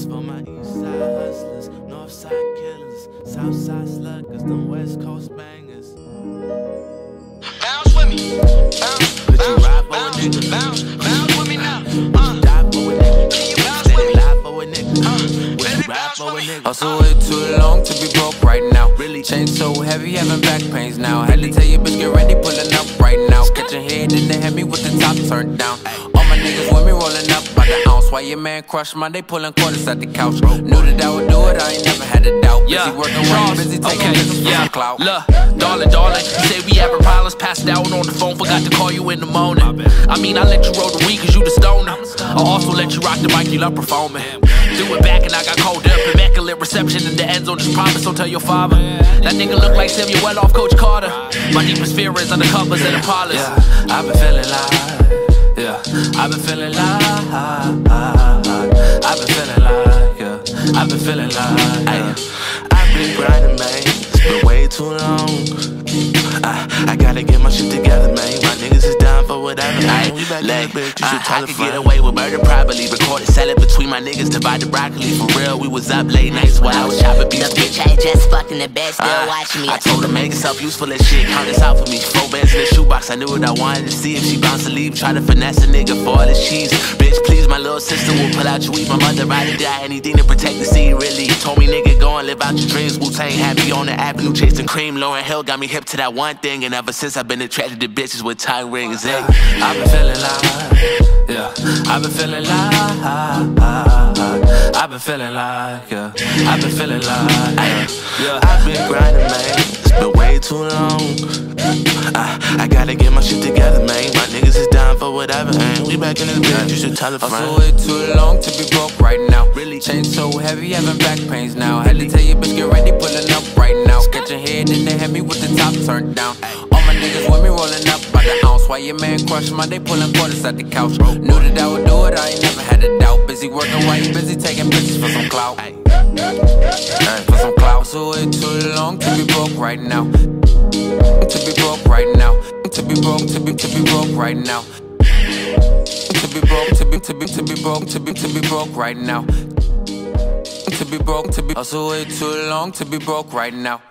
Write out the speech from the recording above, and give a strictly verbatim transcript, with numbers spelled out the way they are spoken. This for my east side hustlers, north side killers, south side sluggers, them west coast bangers. Bounce with me, bounce, bounce, you ride bounce, for a nigga? Bounce, bounce with me now. Uh, you die for a nigga? Can you bounce with me? Lie for a nigga? Uh, would you ride for a nigga? Also, it's too long to be broke right now. Really, chain so heavy, having back pains now. Had to tell your bitch get ready, pulling up right now. Catch your head in the hemi with the top turned down. All my niggas with me rolling up. Why your man crush my day pulling quarters at the couch? Knew that I would do it, I ain't never had a doubt. Busy yeah. working right, busy taking business okay. yeah. clout. Look, darling, darling, you say we having problems. Passed out on the phone, forgot to call you in the morning. I mean, I let you roll the weed cause you the stoner. I also let you rock the mic, you love performing. Do it back and I got cold up. Immaculate reception in the end zone, just promise, don't tell your father. That nigga look like Samuel off Coach Carter. My deepest fear is undercovers and Impalas. Yeah, I've been feeling live. Yeah, I've been feeling live. I've been feeling live. Yeah, I've been feeling live. Yeah. I've been grinding, man. It's been way too long. I, I gotta get my shit together, man. My niggas is down for whatever. I, like, you should I, I could get away with murder, probably. Recorded, sell it between my niggas, divide the broccoli. For real, we was up late nights while I was chopping beef. The bitch ain't just fucking the best, still uh, watch me. I told her, make yourself useful as shit. Count this out for me. Four bands in the shoebox, I knew what I wanted to see. If she bounced to leave, try to finesse a nigga for all this cheese. Bitch, please, my little sister will pull out your weed. My mother, ride or die, anything to protect the seed, really. Told me, nigga, go and live out your dreams. Wu-Tang had me on the avenue, chasing cream. Lauren Hill got me hip to that one thing, and ever since I've been attracted to bitches with tie rings. Yeah, I've been feeling live. Yeah, I've been feeling live. I've been feeling live. Yeah, I've been feeling live. Yeah, yeah. I've been grinding, man. It's been way too long. I, I gotta get my shit together, man. My niggas is down for whatever, and we back in this bitch. You should tell a friend. Also, it's too long to be broke right now. Really, chain so heavy, having back pains now. Had to tell your bitch get ready, pulling up right now. Catch your head in the hemi with the top turned down. All my niggas with me rolling up by the ounce. Why your man crush my day pulling quarters at the couch? Knew that I would do it, I ain't never had a doubt. Busy working while you busy taking bitches for some clout. Ay. Ay, for some clout. So it's too long to be broke right now. To be broke right now. To be broke, to be to be broke right now. To be broke, to be to be to be broke, to be to be broke right now. To be broke, to be. Also, it's too long to be broke right now.